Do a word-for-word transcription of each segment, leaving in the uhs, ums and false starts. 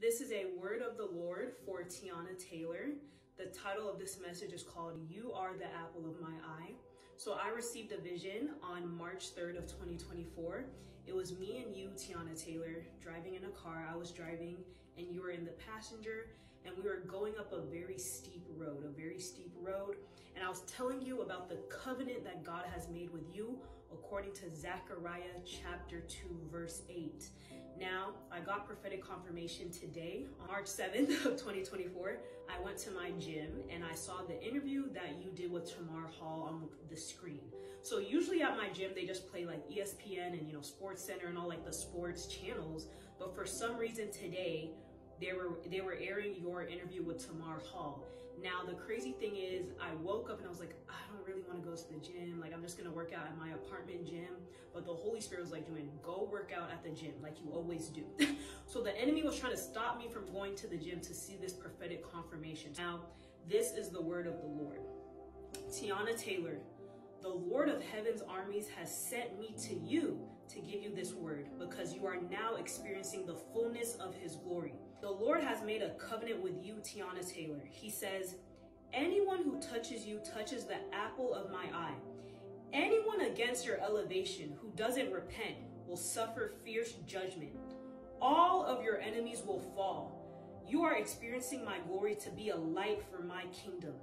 This is a word of the Lord for Teyana Taylor. The title of this message is called, You Are the Apple of My Eye. So I received a vision on March third of twenty twenty-four. It was me and you, Teyana Taylor, driving in a car. I was driving and you were in the passenger, and we were going up a very steep road, a very steep road. And I was telling you about the covenant that God has made with you according to Zechariah chapter two, verse eight. Now, I got prophetic confirmation today. Today, on March seventh of twenty twenty-four, I went to my gym and I saw the interview that you did with Tamron Hall on the screen. So usually at my gym, they just play like E S P N and, you know, Sports Center and all like the sports channels. But for some reason today, They were, they were airing your interview with Tamron Hall. Now, the crazy thing is, I woke up and I was like, I don't really want to go to the gym. Like, I'm just going to work out at my apartment gym. But the Holy Spirit was like, Joanne, go work out at the gym like you always do. So the enemy was trying to stop me from going to the gym to see this prophetic confirmation. Now, this is the word of the Lord. Teyana Taylor, the Lord of Heaven's armies has sent me to you to give you this word, because you are now experiencing the fullness of his glory. The Lord has made a covenant with you, Teyana Taylor. He says, anyone who touches you touches the apple of my eye. Anyone against your elevation who doesn't repent will suffer fierce judgment. All of your enemies will fall. You are experiencing my glory to be a light for my kingdom.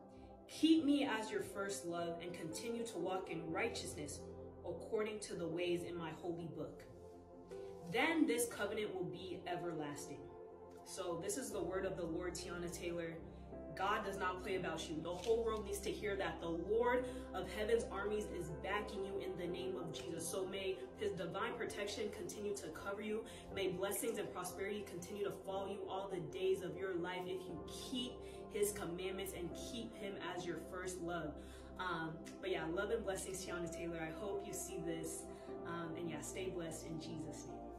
Keep me as your first love and continue to walk in righteousness according to the ways in my holy book. Then this covenant will be everlasting. So this is the word of the Lord, Teyana Taylor. God does not play about you. The whole world needs to hear that the Lord of Heaven's armies is backing you in the name of Jesus. So may his divine protection continue to cover you. May blessings and prosperity continue to follow you all the days of your life if you keep his commandments and keep him as your first love. Um, but yeah, love and blessings, Teyana Taylor. I hope you see this. Um, and yeah, stay blessed in Jesus' name.